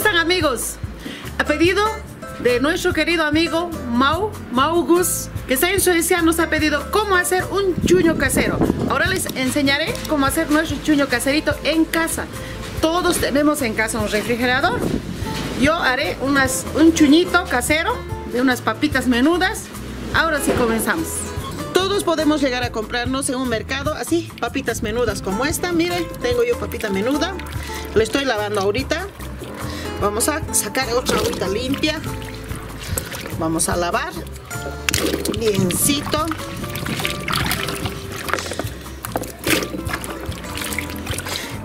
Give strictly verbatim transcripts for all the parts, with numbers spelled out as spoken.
están, amigos? A pedido de nuestro querido amigo Mau, Mau Gus, que está en Suecia, nos ha pedido cómo hacer un chuño casero. Ahora les enseñaré cómo hacer nuestro chuño caserito en casa. Todos tenemos en casa un refrigerador. Yo haré unas, un chuñito casero de unas papitas menudas. Ahora sí comenzamos. Todos podemos llegar a comprarnos en un mercado así, papitas menudas como esta. Miren, tengo yo papita menuda. Lo estoy lavando ahorita. Vamos a sacar otra agüita limpia. Vamos a lavar biencito.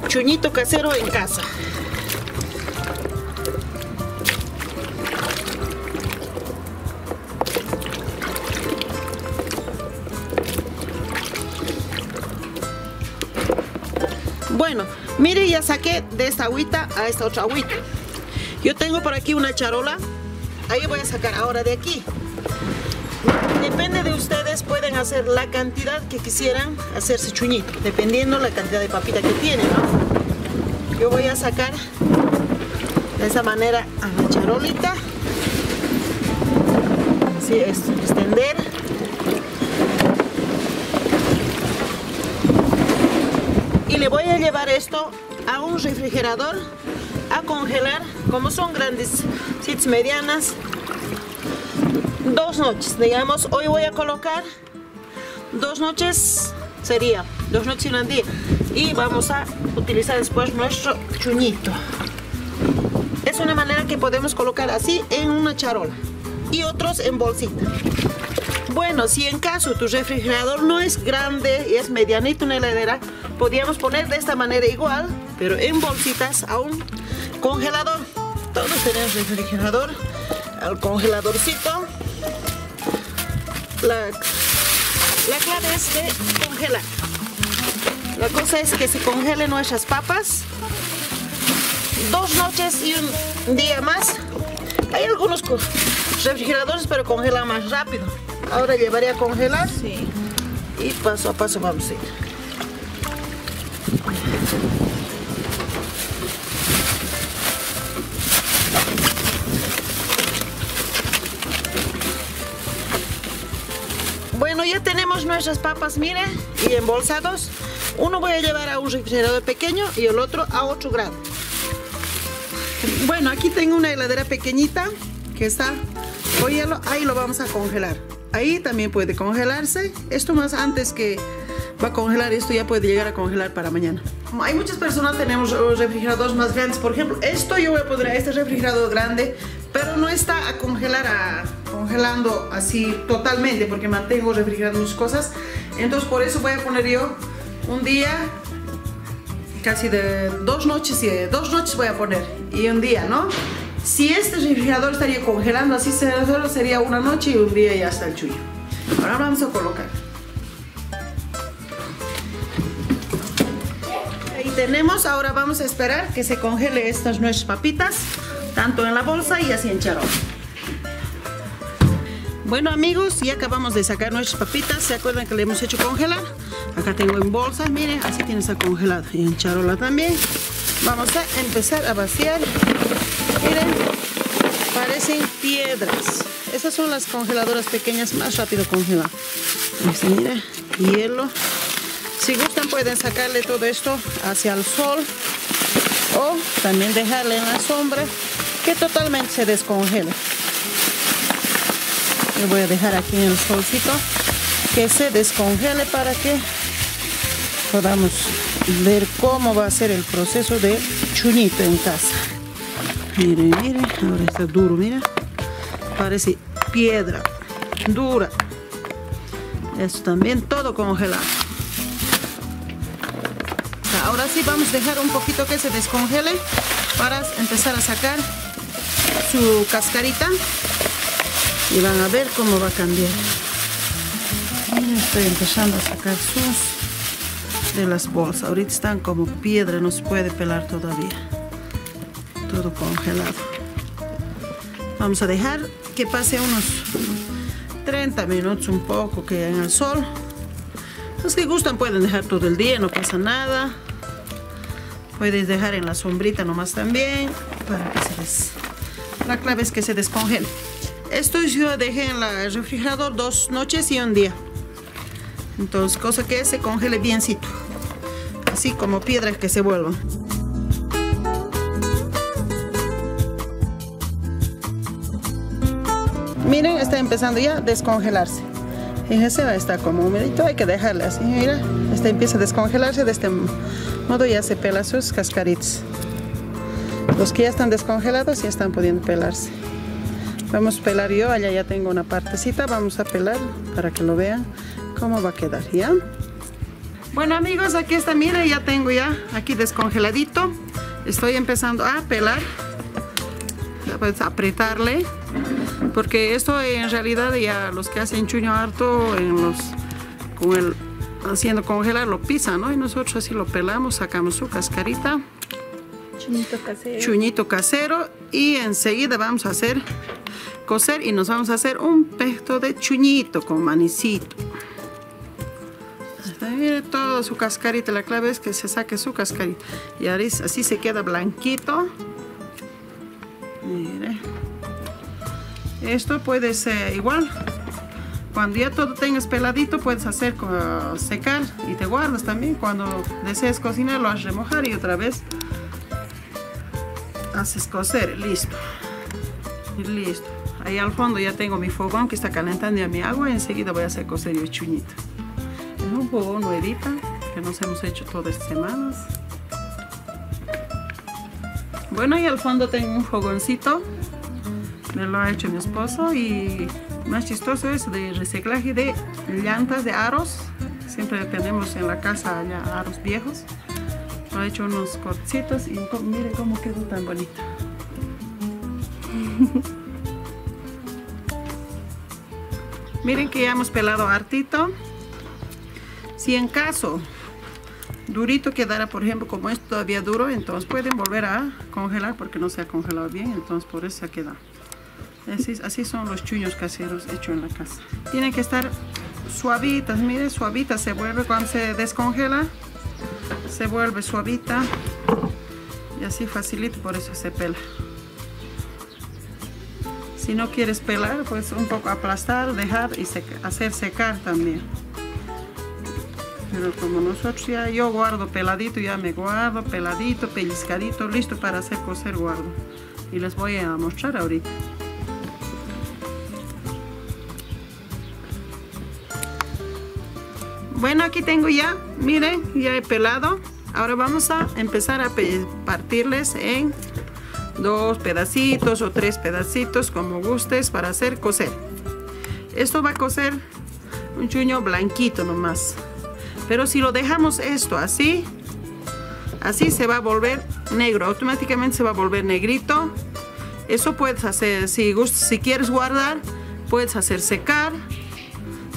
Chuñito casero en casa. Bueno, mire, ya saqué de esta agüita a esta otra agüita. Yo tengo por aquí una charola. Ahí voy a sacar ahora de aquí. Depende de ustedes, pueden hacer la cantidad que quisieran hacerse chuñito, dependiendo la cantidad de papita que tienen, ¿no? Yo voy a sacar de esa manera a la charolita. Así es, extender. Y le voy a llevar esto a un refrigerador a congelar. Como son grandes, medianas, dos noches, digamos. Hoy voy a colocar dos noches, sería dos noches y un día, y vamos a utilizar después nuestro chuñito. Es una manera que podemos colocar así en una charola y otros en bolsita. Bueno, si en caso tu refrigerador no es grande y es medianito una heladera, podríamos poner de esta manera igual, pero en bolsitas a un congelador. Todos tenemos refrigerador, el congeladorcito. La, la clave es de congelar. La cosa es que se congelen nuestras papas dos noches y un día más. Hay algunos refrigeradores, pero congelan más rápido. Ahora llevaré a congelar, sí. Y paso a paso vamos a ir. Bueno, ya tenemos nuestras papas, miren, y embolsados. Uno voy a llevar a un refrigerador pequeño y el otro a ocho grados. Bueno, aquí tengo una heladera pequeñita que está con hielo, ahí lo vamos a congelar. Ahí también puede congelarse. Esto más antes que va a congelar, esto ya puede llegar a congelar para mañana. Hay muchas personas, tenemos refrigeradores más grandes. Por ejemplo, esto yo voy a poner a este refrigerador grande, pero no está a congelar, a, congelando así totalmente, porque mantengo refrigerando muchas cosas. Entonces por eso voy a poner yo un día, casi de dos noches, y de dos noches voy a poner, y un día, ¿no? Si este refrigerador estaría congelando así, solo sería una noche y un día ya está el chuño. Ahora vamos a colocar. Ahí tenemos, ahora vamos a esperar que se congele estas nuestras papitas, tanto en la bolsa y así en charola. Bueno, amigos, ya acabamos de sacar nuestras papitas. ¿Se acuerdan que le hemos hecho congelar? Acá tengo en bolsa, miren, así tiene esa congelada, y en charola también. Vamos a empezar a vaciar. Miren, parecen piedras. Estas son las congeladoras pequeñas, más rápido congelan. Mira, hielo. Si gustan pueden sacarle todo esto hacia el sol, o también dejarle en la sombra, que totalmente se descongela. Lo voy a dejar aquí en el solcito, que se descongele, para que podamos ver cómo va a ser el proceso de chuñito en casa. Miren, miren, ahora está duro, mira. Parece piedra, dura. Esto también todo congelado. Ahora sí vamos a dejar un poquito que se descongele para empezar a sacar su cascarita. Y van a ver cómo va a cambiar. Miren, estoy empezando a sacar sus de las bolsas. Ahorita están como piedra, no se puede pelar todavía. Todo congelado. Vamos a dejar que pase unos treinta minutos, un poco, que en el sol. Los que gustan pueden dejar todo el día, no pasa nada. Puedes dejar en la sombrita nomás también, para que se les La clave es que se descongele. Esto yo dejé en el refrigerador dos noches y un día. Entonces, cosa que se congele biencito. Así como piedras que se vuelvan. Miren, está empezando ya a descongelarse. Fíjense, está como humedito, hay que dejarle así. Mira, este empieza a descongelarse. De este modo ya se pela sus cascaritas. Los que ya están descongelados ya están pudiendo pelarse. Vamos a pelar yo, allá ya tengo una partecita. Vamos a pelar para que lo vean cómo va a quedar, ¿ya? Bueno, amigos, aquí está, miren, ya tengo ya aquí descongeladito. Estoy empezando a pelar. Puedes apretarle, porque esto en realidad ya los que hacen chuño harto en los, con el, haciendo congelar lo pisan, ¿no? Y nosotros así lo pelamos, sacamos su cascarita. Chuñito casero. Chuñito casero. Y enseguida vamos a hacer cocer y nos vamos a hacer un pesto de chuñito con manicito. Hasta mire toda su cascarita, la clave es que se saque su cascarita. Y así se queda blanquito. Mire, esto puede ser igual, cuando ya todo tengas peladito puedes hacer uh, secar y te guardas también. Cuando desees cocinar lo haces remojar y otra vez haces cocer, listo, y listo. Ahí al fondo ya tengo mi fogón que está calentando ya mi agua y enseguida voy a hacer cocer el chuñito. Es un fogón nuevita que nos hemos hecho todas estas semanas. Bueno, y al fondo tengo un fogoncito, me lo ha hecho mi esposo, y más chistoso es de reciclaje de llantas de aros. Siempre tenemos en la casa ya aros viejos. Lo ha hecho unos cortecitos y miren cómo quedó tan bonito. Miren que ya hemos pelado hartito. Si en caso durito quedará, por ejemplo, como es todavía duro, entonces pueden volver a congelar porque no se ha congelado bien, entonces por eso se ha quedado. Así, así son los chuños caseros hechos en la casa. Tienen que estar suavitas, miren, suavitas se vuelve cuando se descongela, se vuelve suavita y así facilita, por eso se pela. Si no quieres pelar, pues un poco aplastar, dejar y seca, hacer secar también. Pero como nosotros ya, yo guardo peladito, ya me guardo peladito, pellizcadito, listo para hacer cocer, guardo. Y les voy a mostrar ahorita. Bueno, aquí tengo ya, miren, ya he pelado. Ahora vamos a empezar a partirles en dos pedacitos o tres pedacitos, como gustes, para hacer cocer. Esto va a cocer un chuño blanquito nomás. Pero si lo dejamos esto así, así se va a volver negro, automáticamente se va a volver negrito. Eso puedes hacer, si gustas, si quieres guardar, puedes hacer secar,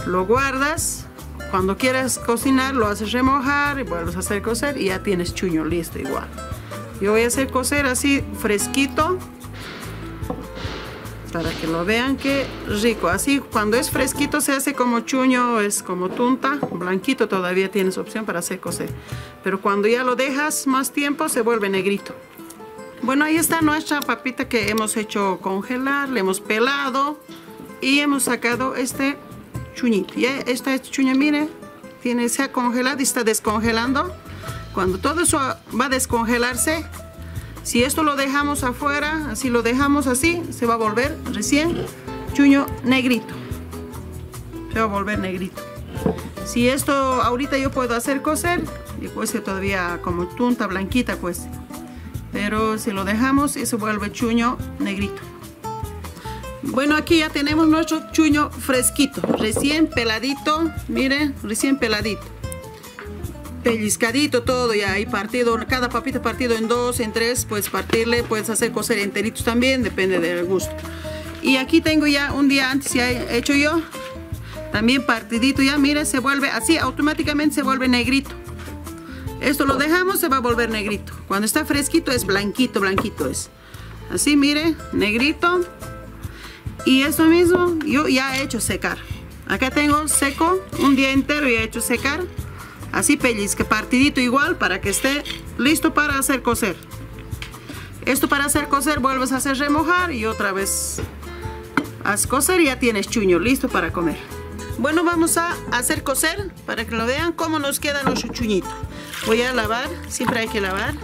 lo guardas. Cuando quieras cocinar, lo haces remojar y vuelves a hacer cocer y ya tienes chuño listo igual. Yo voy a hacer cocer así fresquito, para que lo vean, qué rico. Así cuando es fresquito se hace como chuño, es como tunta, blanquito todavía tienes opción para hacer cocer. Pero cuando ya lo dejas más tiempo se vuelve negrito. Bueno, ahí está nuestra papita que hemos hecho congelar, le hemos pelado y hemos sacado este chuñito. Ya esta chuña, miren, tiene, se ha congelado y está descongelando. Cuando todo eso va a descongelarse, si esto lo dejamos afuera, así lo dejamos así, se va a volver recién chuño negrito. Se va a volver negrito. Si esto ahorita yo puedo hacer cocer, y pues todavía como tunta blanquita pues. Pero si lo dejamos, eso vuelve chuño negrito. Bueno, aquí ya tenemos nuestro chuño fresquito, recién peladito, miren, recién peladito. Pellizcadito todo ya ahí partido, cada papita partido en dos, en tres, puedes partirle, puedes hacer cocer enteritos también, depende del gusto. Y aquí tengo ya un día antes ya he hecho yo, también partidito ya, mire, se vuelve así, automáticamente se vuelve negrito. Esto lo dejamos, se va a volver negrito. Cuando está fresquito es blanquito, blanquito es. Así, mire, negrito. Y eso mismo yo ya he hecho secar. Acá tengo seco, un día entero ya he hecho secar. Así pellizca, partidito igual para que esté listo para hacer cocer. Esto para hacer cocer, vuelves a hacer remojar y otra vez haz cocer y ya tienes chuño listo para comer. Bueno, vamos a hacer cocer para que lo vean cómo nos queda nuestro chuñito. Voy a lavar, siempre hay que lavar.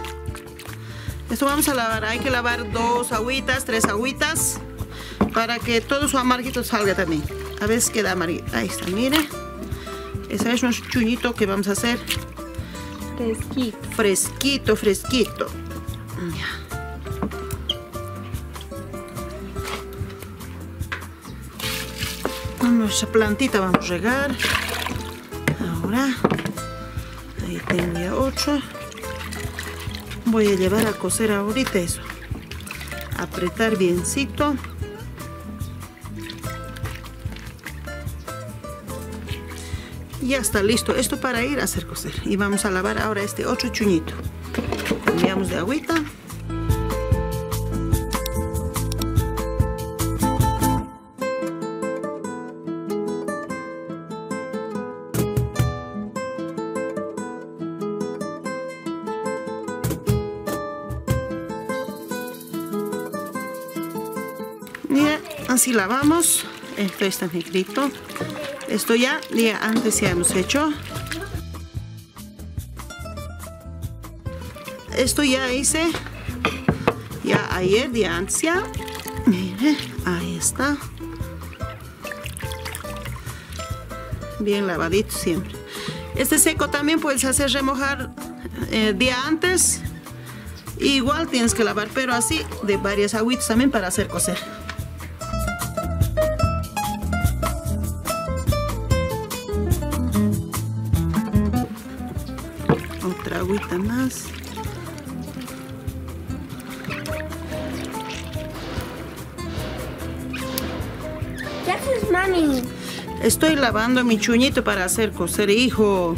Esto vamos a lavar, hay que lavar dos agüitas, tres agüitas, para que todo su amarguito salga también. A veces queda amarguito. Ahí está, mire. Ese es nuestro chuñito que vamos a hacer. Fresquito. Fresquito, fresquito. Ya. Con nuestra plantita vamos a regar. Ahora. Ahí tengo ya otro. Voy a llevar a cocer ahorita eso. Apretar biencito. Ya está listo esto para ir a hacer cocer. Y vamos a lavar ahora este otro chuñito. Cambiamos de agüita. Ya, así lavamos. Esto está negrito. Esto ya, ya antes ya hemos hecho. Esto ya hice. Ya ayer, día antes ya. Mire, ahí está. Bien lavadito siempre. Este seco también puedes hacer remojar eh, día antes. Igual tienes que lavar, pero así de varias agüitas también para hacer cocer. Otra agüita más. ¿Qué haces, mami? Estoy lavando mi chuñito para hacer cocer, hijo.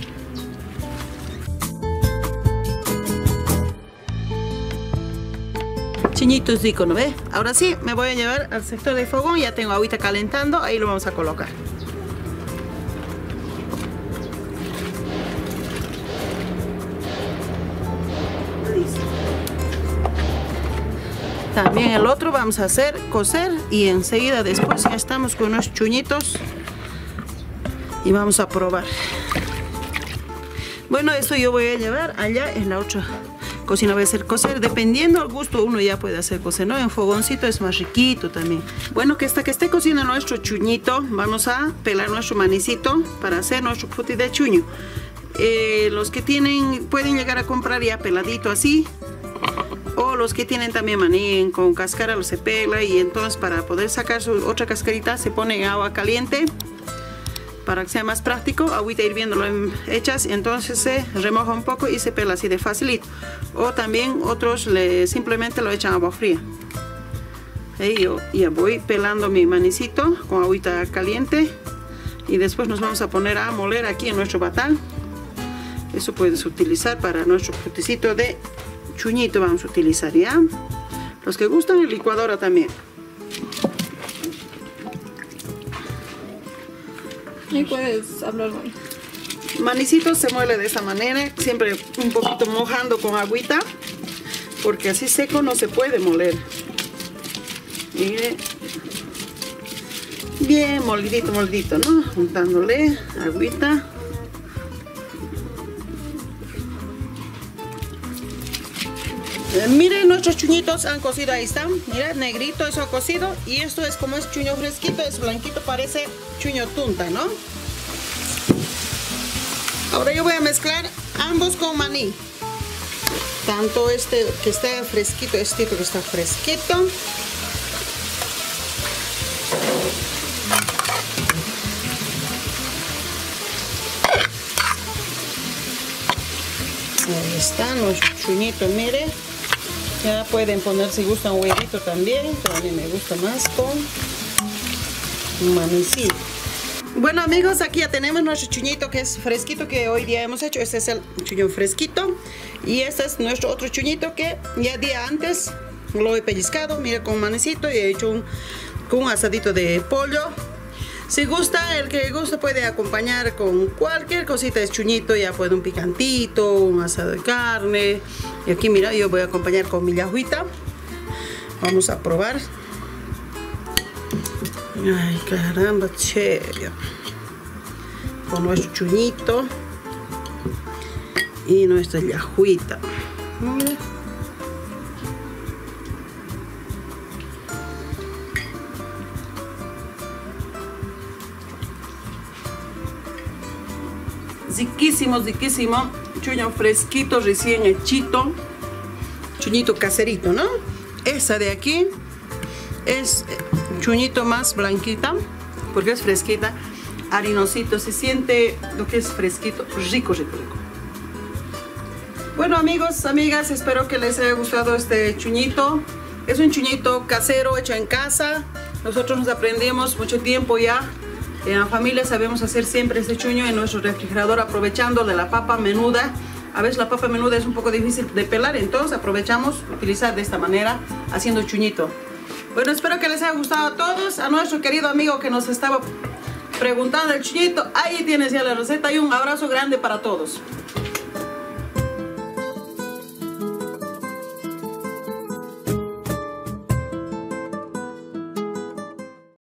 Chuñito es rico, ¿no ve? Ahora sí, me voy a llevar al sector del fogón. Ya tengo agüita calentando, ahí lo vamos a colocar. También el otro vamos a hacer cocer y enseguida después ya estamos con unos chuñitos y vamos a probar. Bueno, esto yo voy a llevar allá en la otra cocina, voy a hacer cocer, dependiendo al gusto uno ya puede hacer cocer, ¿no? En fogoncito es más riquito también. Bueno, que hasta que esté cociendo nuestro chuñito, vamos a pelar nuestro manicito para hacer nuestro puti de chuño. Eh, los que tienen, pueden llegar a comprar ya peladito así. O los que tienen también maní con cáscara lo se pela y entonces para poder sacar su otra cascarita se pone agua caliente para que sea más práctico, agüita hirviéndolo hechas, entonces se remoja un poco y se pela así de facilito. O también otros le, simplemente lo echan agua fría. Y yo ya voy pelando mi manicito con agüita caliente y después nos vamos a poner a moler aquí en nuestro batal. Eso puedes utilizar para nuestro fruticito de chuñito vamos a utilizar ya. Los que gustan en licuadora también. ¿Y cuál es? Manicito se muele de esta manera, siempre un poquito mojando con agüita, porque así seco no se puede moler. Mire. Bien molidito, molidito, ¿no? Juntándole agüita. Miren, nuestros chuñitos han cocido, ahí están, miren, negrito eso ha cocido y esto es como es chuño fresquito, es blanquito, parece chuño tunta, ¿no? Ahora yo voy a mezclar ambos con maní, tanto este que está fresquito, este que está fresquito. Ahí están los chuñitos, miren. Ya pueden poner si gustan un huevito también, pero a mí me gusta más con manicito. Bueno amigos, aquí ya tenemos nuestro chuñito que es fresquito que hoy día hemos hecho. Este es el chuño fresquito y este es nuestro otro chuñito que ya día antes lo he pellizcado, mira, con manicito y he hecho un, un asadito de pollo. Si gusta, el que gusta puede acompañar con cualquier cosita de chuñito, ya puede un picantito, un asado de carne. Y aquí mira, yo voy a acompañar con mi yajuita, Vamos a probar. Ay, caramba, che. Con nuestro chuñito y nuestra yajuita. Riquísimo, riquísimo. Chuño fresquito, recién hechito. Chuñito caserito, ¿no? Esa de aquí es chuñito más blanquita, porque es fresquita, harinosito. Se siente lo que es fresquito, rico, rico, rico. Bueno, amigos, amigas, espero que les haya gustado este chuñito. Es un chuñito casero, hecho en casa. Nosotros nos aprendimos mucho tiempo ya. En la familia sabemos hacer siempre este chuño en nuestro refrigerador, aprovechando de la papa menuda. A veces la papa menuda es un poco difícil de pelar, entonces aprovechamos utilizar de esta manera, haciendo chuñito. Bueno, espero que les haya gustado a todos. A nuestro querido amigo que nos estaba preguntando el chuñito, ahí tienes ya la receta, y un abrazo grande para todos.